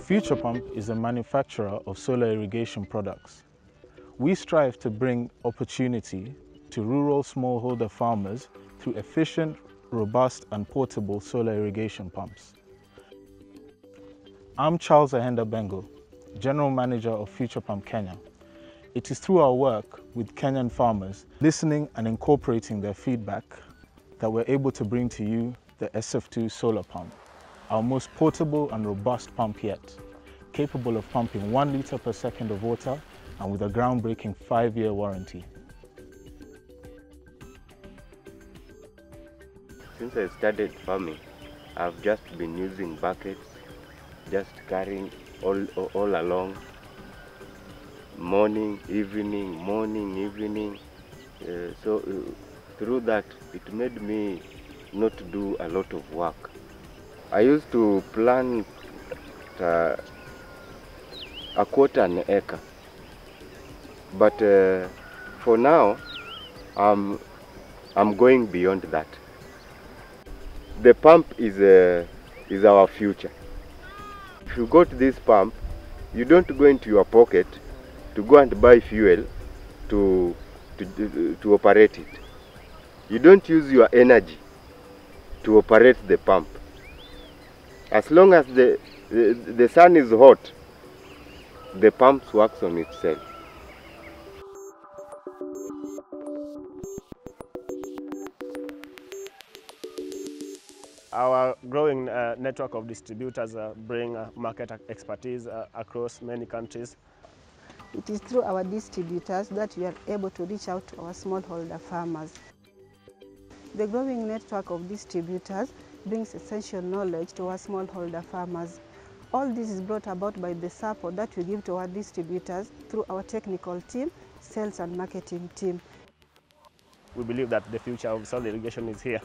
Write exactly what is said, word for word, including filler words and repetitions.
Future Pump is a manufacturer of solar irrigation products. We strive to bring opportunity to rural smallholder farmers through efficient, robust and portable solar irrigation pumps. I'm Charles Ahenda Bengo, General Manager of Future Pump Kenya. It is through our work with Kenyan farmers, listening and incorporating their feedback, that we're able to bring to you the S F two solar pump, our most portable and robust pump yet, capable of pumping one litre per second of water and with a groundbreaking five-year warranty. Since I started farming, I've just been using buckets, just carrying all, all along, morning, evening, morning, evening. Uh, so uh, through that, it made me not do a lot of work. I used to plant uh, a quarter an acre, but uh, for now, I'm, I'm going beyond that. The pump is, uh, is our future. If you got this pump, you don't go into your pocket to go and buy fuel to, to, to operate it. You don't use your energy to operate the pump. As long as the, the, the sun is hot, the pump works on itself. Our growing uh, network of distributors uh, bring uh, market expertise uh, across many countries. It is through our distributors that we are able to reach out to our smallholder farmers. The growing network of distributors brings essential knowledge to our smallholder farmers. All this is brought about by the support that we give to our distributors through our technical team, sales and marketing team. We believe that the future of solar irrigation is here.